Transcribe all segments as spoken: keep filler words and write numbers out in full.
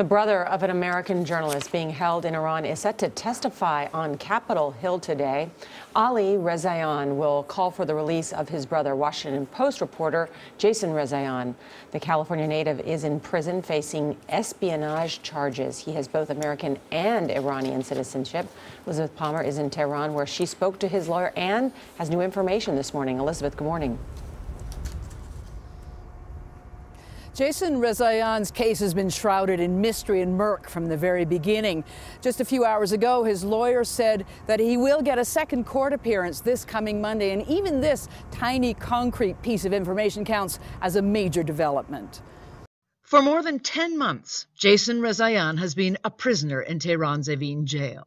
The brother of an American journalist being held in Iran is set to testify on Capitol Hill today. Ali Rezaian will call for the release of his brother, Washington Post reporter Jason Rezaian. The California native is in prison facing espionage charges. He has both American and Iranian citizenship. Elizabeth Palmer is in Tehran, where she spoke to his lawyer and has new information this morning. Elizabeth, good morning. Jason Rezaian's case has been shrouded in mystery and murk from the very beginning. Just a few hours ago, his lawyer said that he will get a second court appearance this coming Monday, and even this tiny concrete piece of information counts as a major development. For more than ten months, Jason Rezaian has been a prisoner in Tehran's Evin jail.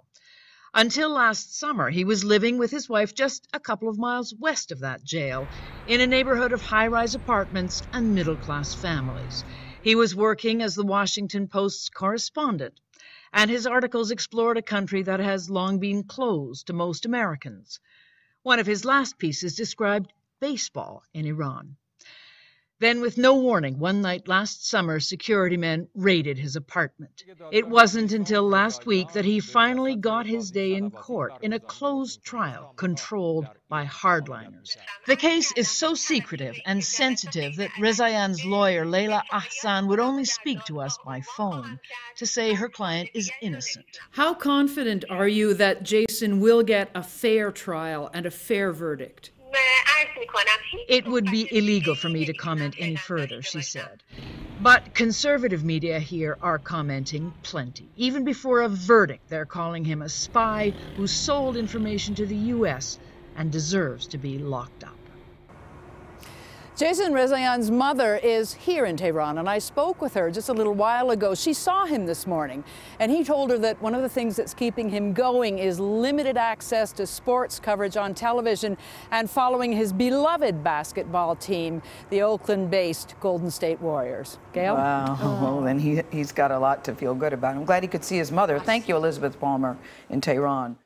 Until last summer, he was living with his wife just a couple of miles west of that jail, in a neighborhood of high-rise apartments and middle-class families. He was working as the Washington Post's correspondent, and his articles explored a country that has long been closed to most Americans. One of his last pieces described baseball in Iran. Then, with no warning, one night last summer, security men raided his apartment. It wasn't until last week that he finally got his day in court in a closed trial controlled by hardliners. The case is so secretive and sensitive that Rezaian's lawyer, Leila Ahsan, would only speak to us by phone to say her client is innocent. How confident are you that Jason will get a fair trial and a fair verdict? It would be illegal for me to comment any further, she said. But conservative media here are commenting plenty. Even before a verdict, they're calling him a spy who sold information to the U S and deserves to be locked up. Jason Rezaian's mother is here in Tehran, and I spoke with her just a little while ago. She saw him this morning, and he told her that one of the things that's keeping him going is limited access to sports coverage on television and following his beloved basketball team, the Oakland-based Golden State Warriors. Gail? Wow. Oh. Well, then he, he's got a lot to feel good about. I'm glad he could see his mother. Thank you, Elizabeth Palmer in Tehran.